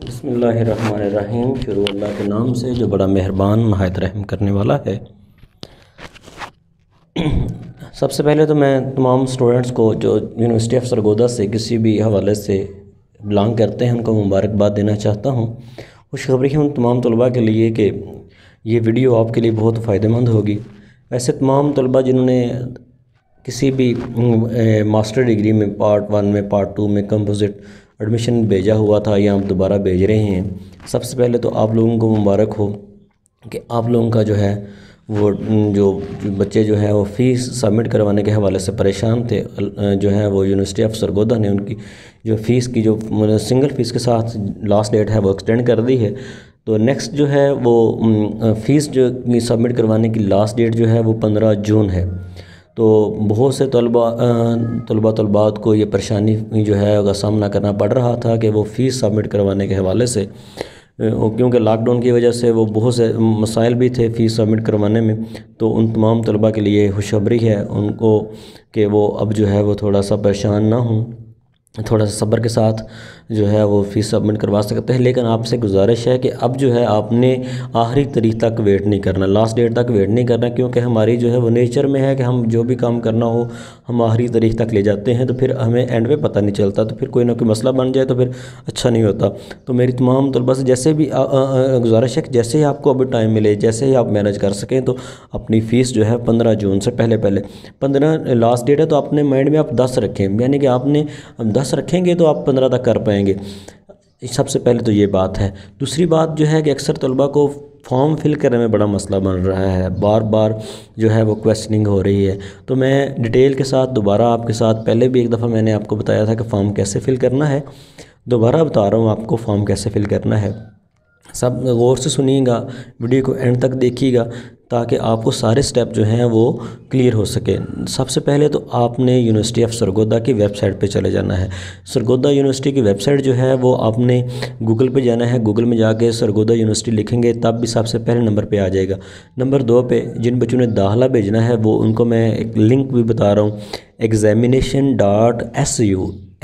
बिस्मिल्लाहिर्रहमानिर्रहीम। शुरू अल्लाह के नाम से जो बड़ा मेहरबान नहायत रहम करने वाला है। सबसे पहले तो मैं तमाम स्टूडेंट्स को जो यूनिवर्सिटी ऑफ सरगोधा से किसी भी हवाले से बिलोंग करते हैं उनको मुबारकबाद देना चाहता हूँ। खुशखबरी है उन तमाम तलबा के लिए कि ये वीडियो आपके लिए बहुत फ़ायदेमंद होगी। वैसे तमाम तलबा जिन्होंने किसी भी मास्टर डिग्री में पार्ट 1 में पार्ट 2 में कंपोजिट एडमिशन भेजा हुआ था या आप दोबारा भेज रहे हैं, सबसे पहले तो आप लोगों को मुबारक हो कि आप लोगों का जो है वो जो बच्चे जो है वो फ़ीस सबमिट करवाने के हवाले से परेशान थे, जो है वो यूनिवर्सिटी ऑफ सरगोधा ने उनकी जो फ़ीस की जो सिंगल फ़ीस के साथ लास्ट डेट है वो एक्सटेंड कर दी है। तो नेक्स्ट जो है वो फ़ीस जो सबमिट करवाने की लास्ट डेट जो है वो 15 जून है। तो बहुत से तलबात को ये परेशानी जो है उसका सामना करना पड़ रहा था कि वो फ़ीस सबमिट करवाने के हवाले से, क्योंकि लॉकडाउन की वजह से वो बहुत से मसाइल भी थे फ़ीस सबमिट करवाने में। तो उन तमाम तलबा के लिए खुशखबरी है उनको कि वो अब जो है वो थोड़ा सा परेशान ना हों, थोड़ा सा सब्र के साथ जो है वो फ़ीस सबमिट करवा सकते हैं। लेकिन आपसे गुजारिश है कि अब जो है आपने आखिरी तारीख तक वेट नहीं करना, लास्ट डेट तक वेट नहीं करना, क्योंकि हमारी जो है वो नेचर में है कि हम जो भी काम करना हो हम आखिरी तारीख तक ले जाते हैं, तो फिर हमें एंड में पता नहीं चलता, तो फिर कोई ना कोई मसला बन जाए तो फिर अच्छा नहीं होता। तो मेरी तमाम तलबा से जैसे भी गुजारिश है कि जैसे ही आपको अब टाइम मिले, जैसे ही आप मैनेज कर सकें, तो अपनी फ़ीस जो है 15 जून से पहले लास्ट डेट है, तो अपने माइंड में आप 10 रखें, यानी कि आपने 10 रखेंगे तो आप 15 तक कर पाएंगे। सबसे पहले तो ये बात है। दूसरी बात जो है कि अक्सर तलबा को फॉर्म फिल करने में बड़ा मसला बन रहा है, बार बार जो है वो क्वेश्चनिंग हो रही है। तो मैं डिटेल के साथ दोबारा आपके साथ, पहले भी एक दफ़ा मैंने आपको बताया था कि फ़ॉर्म कैसे फ़िल करना है, दोबारा बता रहा हूँ आपको फ़ॉर्म कैसे फ़िल करना है। सब गौर से सुनिएगा, वीडियो को एंड तक देखिएगा ताकि आपको सारे स्टेप जो हैं वो क्लियर हो सके। सबसे पहले तो आपने यूनिवर्सिटी ऑफ सरगोधा की वेबसाइट पे चले जाना है। सरगोधा यूनिवर्सिटी की वेबसाइट जो है वो आपने गूगल पे जाना है, गूगल में जाके सरगोधा यूनिवर्सिटी लिखेंगे तब भी सबसे पहले नंबर पे आ जाएगा। नंबर 2 पे जिन बच्चों ने दाखिला भेजना है वो उनको मैं एक लिंक भी बता रहा हूँ,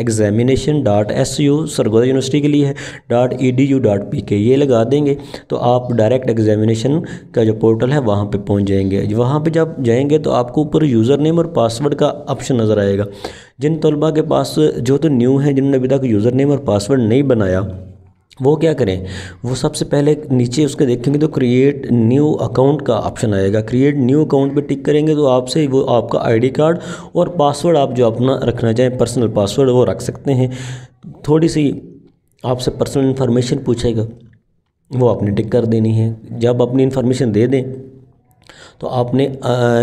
examination.su सरगोधा यूनिवर्सिटी के लिए है, .edu.pk ये लगा देंगे तो आप डायरेक्ट एग्जामिनेशन का जो पोर्टल है वहाँ पे पहुँच जाएंगे। वहाँ पे जब जाएंगे तो आपको ऊपर यूज़र नेम और पासवर्ड का ऑप्शन नज़र आएगा। जिन तलबा के पास जो तो न्यू है, जिन्होंने अभी तक यूज़र नेम और पासवर्ड नहीं बनाया, वो क्या करें, वो सबसे पहले नीचे उसके देखेंगे तो क्रिएट न्यू अकाउंट का ऑप्शन आएगा। क्रिएट न्यू अकाउंट पे टिक करेंगे तो आपसे वो आपका आईडी कार्ड और पासवर्ड आप जो अपना रखना चाहें, पर्सनल पासवर्ड वो रख सकते हैं। थोड़ी सी आपसे पर्सनल इन्फॉर्मेशन पूछेगा, वो आपने टिक कर देनी है। जब अपनी इन्फॉर्मेशन दे दें तो आपने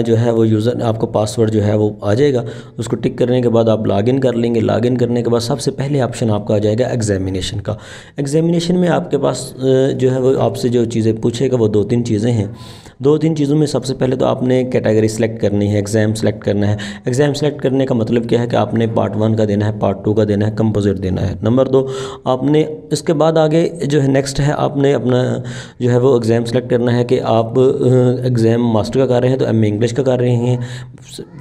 जो है वो यूज़र आपका पासवर्ड जो है वो आ जाएगा, उसको टिक करने के बाद आप लॉगिन कर लेंगे। लॉगिन करने के बाद सबसे पहले ऑप्शन आपका आ जाएगा एग्जामिनेशन का। एग्जामिनेशन में आपके पास जो है वो आपसे जो चीज़ें पूछेगा वो 2-3 चीज़ें हैं। 2-3 चीज़ों में सबसे पहले तो आपने कैटेगरी सेलेक्ट करनी है, एग्ज़ाम सेलेक्ट करना है। एग्ज़ाम सेलेक्ट करने का मतलब क्या है कि आपने पार्ट 1 का देना है, पार्ट 2 का देना है, कंपोजिट देना है। नंबर 2 आपने इसके बाद आगे जो है नेक्स्ट है, आपने अपना जो है वो एग्ज़ाम सेलेक्ट करना है कि आप एग्ज़ाम मास्टर का कर रहे हैं तो एमए इंग्लिश का कर रहे हैं,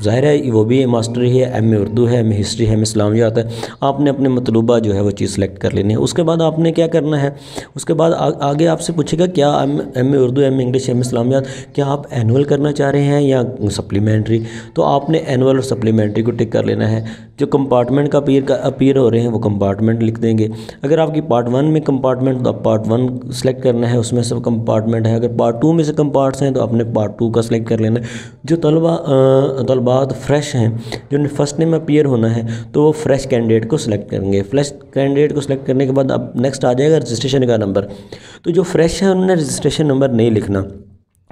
ज़ाहिर है वो भी मास्टर ही है, एमए उर्दू है, एमए हिस्ट्री है, एमए इस्लामियात है। आपने अपने मतलूबा जो है वो चीज़ सेलेक्ट कर लेनी है। उसके बाद आपने क्या करना है, उसके बाद आगे आपसे पूछेगा क्या MA Urdu, MA English, MA Islamiat क्या आप एनुअल करना चाह रहे हैं या सप्लीमेंट्री, तो आपने एनुअल और सप्लीमेंट्री को टिक कर लेना है। जो कंपार्टमेंट का अपीयर हो रहे हैं वो कंपार्टमेंट लिख देंगे। अगर आपकी पार्ट 1 में कंपार्टमेंट, तो आप पार्ट 1 सेलेक्ट करना है, उसमें सब कंपार्टमेंट है। अगर पार्ट 2 में से कंपार्ट्स हैं तो आपने पार्ट 2 का सेलेक्ट कर लेना है। जो तलबात फ्रेश हैं, जिन्हें फर्स्ट नेम अपीयर होना है, तो वो फ्रेश कैंडिडेट को सिलेक्ट करेंगे। फ्रेश कैंडिडेट को सिलेक्ट करने के बाद अब नेक्स्ट आ जाएगा रजिस्ट्रेशन का नंबर। तो जो फ्रेश है उन्होंने रजिस्ट्रेशन नंबर नहीं लिखना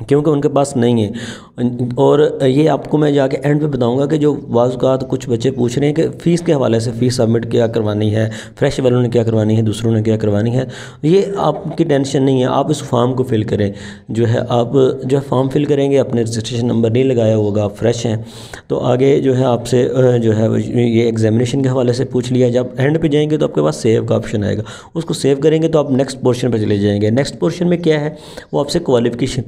क्योंकि उनके पास नहीं है। और ये आपको मैं जाके एंड पे बताऊंगा कि जो बाज़ात कुछ बच्चे पूछ रहे हैं कि फ़ीस के हवाले से फ़ीस सबमिट क्या करवानी है, फ्रेश वालों ने क्या करवानी है, दूसरों ने क्या करवानी है, ये आपकी टेंशन नहीं है। आप इस फॉर्म को फिल करें, जो है आप जो है फॉर्म फिल करेंगे, अपने रजिस्ट्रेशन नंबर नहीं लगाया होगा, आप फ्रेश हैं, तो आगे जो है आपसे जो है ये एग्जामिनेशन के हवाले से पूछ लिया। जब एंड पर जाएंगे तो आपके पास सेव का ऑप्शन आएगा, उसको सेव करेंगे तो आप नेक्स्ट पोर्शन पर चले जाएँगे। नेक्स्ट पोर्शन में क्या है, वो आपसे क्वालिफिकेशन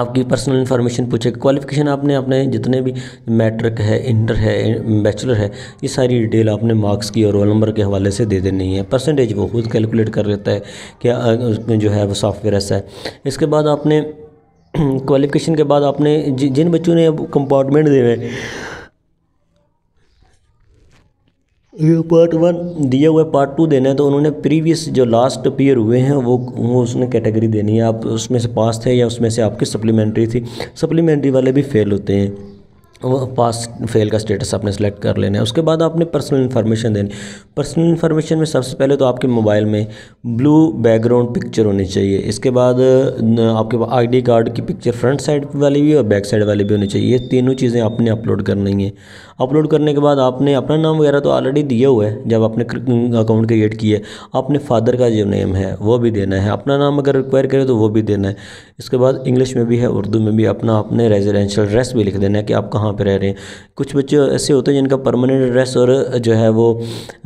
आपकी पर्सनल इन्फॉर्मेशन पूछेगा, क्वालिफिकेशन आपने अपने जितने भी मैट्रिक है, इंटर है, बैचलर है, ये सारी डिटेल आपने मार्क्स की और रोल नंबर के हवाले से दे देनी है। परसेंटेज वो खुद कैलकुलेट कर लेता है, क्या उसमें जो है वो सॉफ्टवेयर ऐसा है। इसके बाद आपने क्वालिफिकेशन के बाद आपने जिन बच्चों ने अब कंपार्टमेंट दिए हैं, ये पार्ट वन दिया हुआ है, पार्ट टू देना है, तो उन्होंने प्रीवियस जो लास्ट पीयर हुए हैं वो उसने कैटेगरी देनी है। आप उसमें से पास थे या उसमें से आपकी सप्लीमेंट्री थी, सप्लीमेंट्री वाले भी फेल होते हैं, वो पास फेल का स्टेटस आपने सेलेक्ट कर लेना है। उसके बाद आपने पर्सनल इन्फॉर्मेशन देनी। पर्सनल इन्फॉर्मेशन में सबसे पहले तो आपके मोबाइल में ब्लू बैकग्राउंड पिक्चर होनी चाहिए, इसके बाद आपके पास आईडी कार्ड की पिक्चर फ्रंट साइड वाली भी और बैक साइड वाली भी होनी चाहिए। ये तीनों चीज़ें आपने अपलोड करनी है। अपलोड करने के बाद आपने अपना नाम वगैरह तो ऑलरेडी दिया हुआ है जब आपने अकाउंट क्रिएट किया, आपने फादर का जो नेम है वो भी देना है, अपना नाम अगर रिक्वायर करे तो वो भी देना है। इसके बाद इंग्लिश में भी है, उर्दू में भी अपना अपने रेजिडेंशियल एड्रेस भी लिख देना है कि आप कहाँ पे रह रहे हैं। कुछ बच्चे ऐसे होते हैं जिनका परमानेंट एड्रेस और जो है वो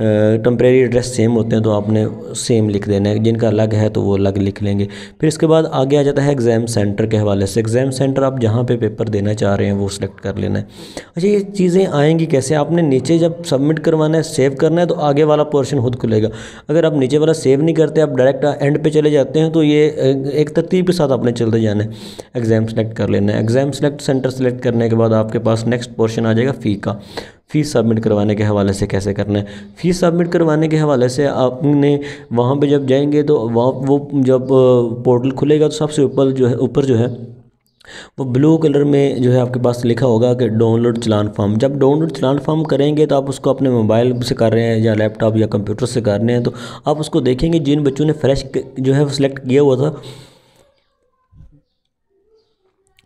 टेम्परेरी एड्रेस सेम होते हैं, तो आपने सेम लिख देना है, जिनका अलग है तो वो अलग लिख लेंगे। फिर इसके बाद आगे आ जाता है एग्ज़ाम सेंटर के हवाले से। एग्ज़ाम सेंटर आप जहाँ पे पेपर देना चाह रहे हैं वो सिलेक्ट कर लेना है। अच्छा, ये चीज़ें आएंगी कैसे? आपने नीचे जब सबमिट करवाना है, सेव करना है, तो आगे वाला पोर्शन खुद खुलेगा। अगर आप नीचे वाला सेव नहीं करते, आप डायरेक्ट एंड पे चले जाते हैं, तो ये एक तरतीब के साथ आपने चलते जाना है। एग्ज़ाम सेलेक्ट कर लेना है। एग्ज़ाम सेलेक्ट सेंटर सेलेक्ट करने के बाद आपके पास नेक्स्ट पोर्शन आ जाएगा फ़ी का। फ़ीस सबमिट करवाने के हवाले से कैसे करना है? फ़ीस सबमिट करवाने के हवाले से आपने वहाँ पे जब जाएंगे तो वहाँ वो जब पोर्टल खुलेगा तो सबसे ऊपर जो है वो ब्लू कलर में जो है आपके पास लिखा होगा कि डाउनलोड चलान फॉर्म। जब डाउनलोड चलान फॉर्म करेंगे तो आप उसको अपने मोबाइल से कर रहे हैं या लैपटॉप या कंप्यूटर से कर रहे हैं, तो आप उसको देखेंगे। जिन बच्चों ने फ्रेश जो है वो सिलेक्ट किया हुआ था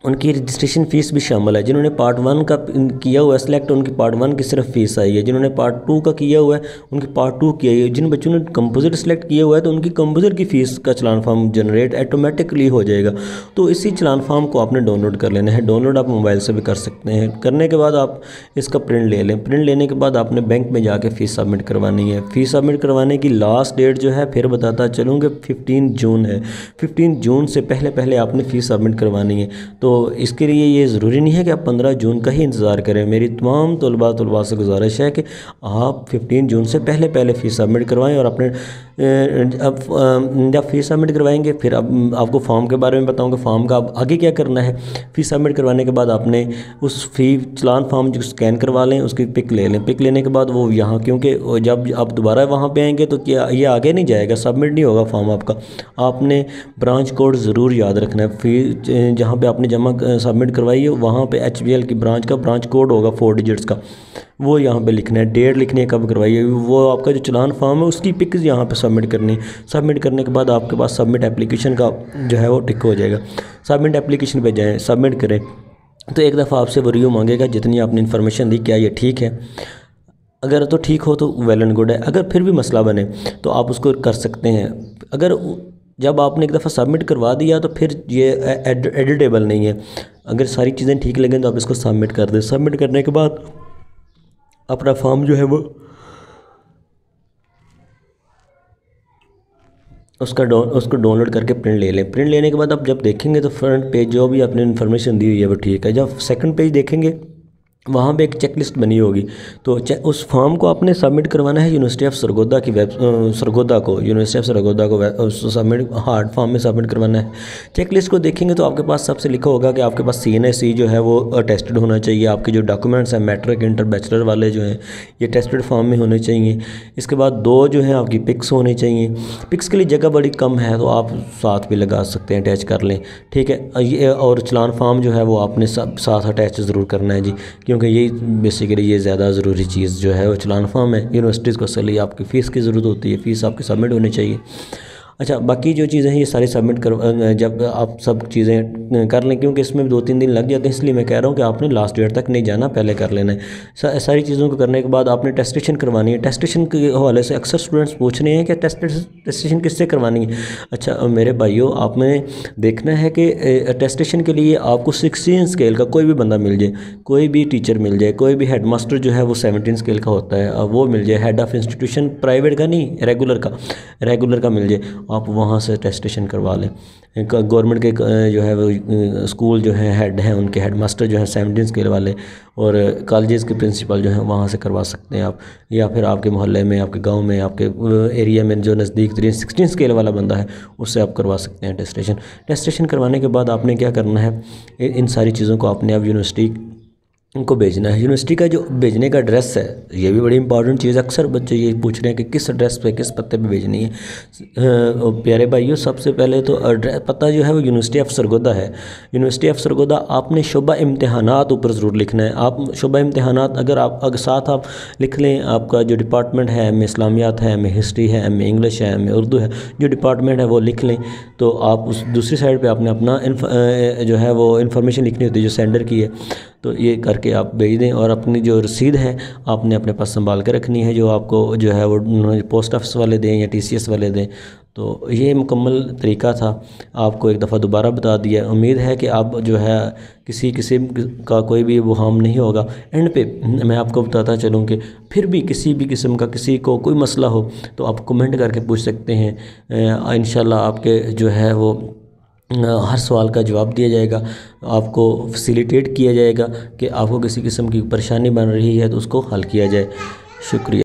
उनकी रजिस्ट्रेशन फ़ीस भी शामिल है। जिन्होंने पार्ट वन का किया हुआ है सिलेक्ट, उनकी पार्ट वन की सिर्फ फ़ीस आई है। जिन्होंने पार्ट टू का किया हुआ है उनकी पार्ट टू की आई है। जिन बच्चों ने कंपोजिट सिलेक्ट किया हुआ है तो उनकी कंपोजिट की फ़ीस का चलान फॉर्म जनरेट ऑटोमेटिकली हो जाएगा। तो इसी चलान फॉर्म को आपने डाउनलोड कर लेना है। डाउनलोड आप मोबाइल से भी कर सकते हैं। करने के बाद आप इसका प्रिंट ले लें। प्रिंट लेने के बाद आपने बैंक में जाके फ़ीस सबमिट करवानी है। फ़ीस सबमिट करवाने की लास्ट डेट जो है फिर बताता चलूँगा 15 जून है। 15 जून से पहले पहले आपने फ़ीस सबमिट करवानी है। तो इसके लिए ये ज़रूरी नहीं है कि आप 15 जून का ही इंतज़ार करें। मेरी तमाम तलबा से गुजारिश है कि आप 15 जून से पहले पहले फ़ीस सबमिट करवाएं। और अपने जब फ़ीस सबमिट करवाएंगे फिर अब आपको फॉर्म के बारे में बताऊंगा, फॉर्म का आप आगे क्या करना है। फ़ीस सबमिट करवाने के बाद आपने उस फ़ी चलान फॉर्म जो स्कैन करवा लें, उसकी पिक ले लें। पिक लेने के बाद वो यहाँ, क्योंकि जब आप दोबारा वहाँ पर आएँगे तो क्या ये आगे नहीं जाएगा, सबमिट नहीं होगा फॉर्म आपका। आपने ब्रांच कोड ज़रूर याद रखना है। फ़ी जहाँ पर आपने जमा सबमिट करवाई है वहाँ पे HBL की ब्रांच का ब्रांच कोड होगा 4 डिजिट्स का, वो यहाँ पे लिखना है। डेट लिखनी है कब करवाई है। वो आपका जो चलान फॉर्म है उसकी पिक यहाँ पे सबमिट करनी। सबमिट करने के बाद आपके पास सबमिट एप्लीकेशन का जो है वो टिक हो जाएगा। सबमिट एप्लीकेशन पे जाएँ, सबमिट करें, तो एक दफ़ा आपसे वो रिव्यू मांगेगा जितनी आपने इन्फॉर्मेशन दी, क्या ये ठीक है। अगर तो ठीक हो तो वेल एंड गुड है, अगर फिर भी मसला बने तो आप उसको कर सकते हैं। अगर जब आपने एक दफ़ा सबमिट करवा दिया तो फिर ये एडिटेबल नहीं है। अगर सारी चीज़ें ठीक लगें तो आप इसको सबमिट कर दें। सबमिट करने के बाद अपना फॉर्म जो है वो उसको डाउनलोड करके प्रिंट ले लें। प्रिंट लेने के बाद आप जब देखेंगे तो फ्रंट पेज जो भी आपने इन्फॉर्मेशन दी हुई है वो ठीक है। जब सेकंड पेज देखेंगे वहाँ पे एक चेकलिस्ट बनी होगी, तो उस फॉर्म को आपने सबमिट करवाना है यूनिवर्सिटी ऑफ सरगोधा की यूनिवर्सिटी ऑफ सरगोधा को सबमिट हार्ड फॉर्म में सबमिट करवाना है। चेकलिस्ट को देखेंगे तो आपके पास सबसे लिखा होगा कि आपके पास CNSE जो है वो टेस्टेड होना चाहिए। आपके जो डॉक्यूमेंट्स हैं मैट्रिक इंटर बैचलर वाले जो हैं ये टेस्टेड फॉर्म में होने चाहिए। इसके बाद 2 जो है आपकी पिक्स होनी चाहिए। पिक्स के लिए जगह बड़ी कम है तो आप साथ भी लगा सकते हैं, अटैच कर लें, ठीक है। और चलान फॉर्म जो है वो आपने सब साथ अटैच ज़रूर करना है जी, क्योंकि ये बेसिकली ये ज़्यादा ज़रूरी चीज़ जो है वो चलान फॉर्म है। यूनिवर्सिटीज़ को इसलिए आपकी फ़ीस की ज़रूरत होती है, फ़ीस आपकी सबमिट होनी चाहिए। अच्छा, बाकी जो चीज़ें हैं ये सारी सबमिट कर, जब आप सब चीज़ें कर लें, क्योंकि इसमें 2-3 दिन लग जाते हैं, इसलिए मैं कह रहा हूँ कि आपने लास्ट डेट तक नहीं जाना, पहले कर लेना है। सारी चीज़ों को करने के बाद आपने टेस्टेशन करवानी है। टेस्टेशन के हवाले से अक्सर स्टूडेंट्स पूछ रहे हैं कि टेस्टेशन किससे करवानी है। अच्छा मेरे भाइयों, आपने देखना है कि टेस्टेशन के लिए आपको 16 स्केल का कोई भी बंदा मिल जाए, कोई भी टीचर मिल जाए, कोई भी हेड मास्टर जो है वो 17 स्केल का होता है, वो मिल जाए। हेड ऑफ़ इंस्टीट्यूशन प्राइवेट का नहीं, रेगुलर का मिल जाए। आप वहाँ से अटेस्टेशन करवा लें। गवर्नमेंट के जो है वो स्कूल जो है हेड हैं, उनके हेड मास्टर जो है सेमिनर्स के वाले और कॉलेजेस के प्रिंसिपल जो हैं वहाँ से करवा सकते हैं आप, या फिर आपके मोहल्ले में, आपके गांव में, आपके एरिया में जो नज़दीक 316 स्केल वाला बंदा है उससे आप करवा सकते हैं अटेस्टेशन। अटेस्टेशन करवाने के बाद आपने क्या करना है, इन सारी चीज़ों को आपने अब यूनिवर्सिटी उनको भेजना है। यूनिवर्सिटी का जो भेजने का एड्रेस है ये भी बड़ी इंपॉर्टेंट चीज़ है। अक्सर बच्चे ये पूछ रहे हैं कि किस एड्रेस पे, किस पते पे भेजनी है। प्यारे भाइयों, सबसे पहले तो एड्रेस पता जो है वो यूनिवर्सिटी ऑफ सरगोधा है। यूनिवर्सिटी ऑफ सरगोधा आपने शुबा इम्तहानात ऊपर ज़रूर लिखना है। आप शुबा इम्तहानात अगर आप साथ आप लिख लें, आपका जो डिपार्टमेंट है, एम ए इस्लामियात है, एम ए हिस्ट्री है, एम ए इंग्लिश है, एम ए उर्दू है, जो डिपार्टमेंट है वो लिख लें। तो आप उस दूसरी साइड पर आपने अपना जो है वो इन्फॉर्मेशन लिखनी होती है जो सेंडर की है, तो ये करके आप भेज दें। और अपनी जो रसीद है आपने अपने पास संभाल के रखनी है, जो आपको जो है वो पोस्ट ऑफिस वाले दें या टीसीएस वाले दें। तो ये मुकम्मल तरीका था, आपको एक दफ़ा दोबारा बता दिया। उम्मीद है कि आप जो है किसी किस्म का कोई भी वो हार्म नहीं होगा। एंड पे मैं आपको बताता चलूँ कि फिर भी किसी भी किस्म का किसी को कोई मसला हो तो आप कमेंट करके पूछ सकते हैं। इंशाल्लाह आपके जो है वो हर सवाल का जवाब दिया जाएगा, आपको फैसिलिटेट किया जाएगा कि आपको किसी किस्म की परेशानी बन रही है तो उसको हल किया जाए। शुक्रिया।